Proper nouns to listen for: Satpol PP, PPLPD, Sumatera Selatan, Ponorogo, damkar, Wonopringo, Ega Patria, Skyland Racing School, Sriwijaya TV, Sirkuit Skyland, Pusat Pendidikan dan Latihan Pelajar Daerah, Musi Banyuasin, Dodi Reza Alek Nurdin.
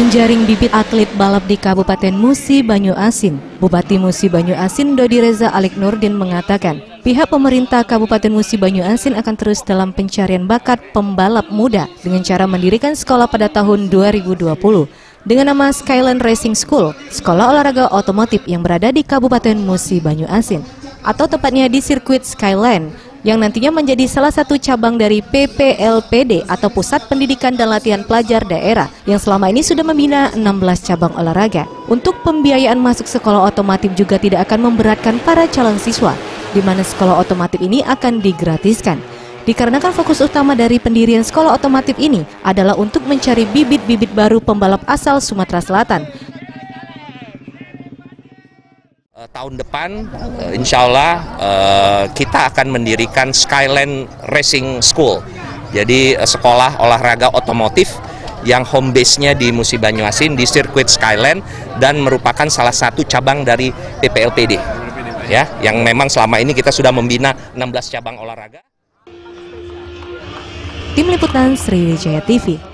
menjaring bibit atlet balap di Kabupaten Musi Banyuasin. Bupati Musi Banyuasin Dodi Reza Alek Nurdin mengatakan, pihak pemerintah Kabupaten Musi Banyuasin akan terus dalam pencarian bakat pembalap muda dengan cara mendirikan sekolah pada tahun 2020 dengan nama Skyland Racing School, sekolah olahraga otomotif yang berada di Kabupaten Musi Banyuasin atau tepatnya di Sirkuit Skyland, yang nantinya menjadi salah satu cabang dari PPLPD atau Pusat Pendidikan dan Latihan Pelajar Daerah yang selama ini sudah membina 16 cabang olahraga. Untuk pembiayaan masuk sekolah otomotif juga tidak akan memberatkan para calon siswa, di mana sekolah otomotif ini akan digratiskan. Dikarenakan fokus utama dari pendirian sekolah otomotif ini adalah untuk mencari bibit-bibit baru pembalap asal Sumatera Selatan. Tahun depan insya Allah kita akan mendirikan Skyland Racing School, jadi sekolah olahraga otomotif yang home base-nya di Musi Banyuasin di Sirkuit Skyland dan merupakan salah satu cabang dari PPLPD ya, yang memang selama ini kita sudah membina 16 cabang olahraga. Tim Liputan Sriwijaya TV.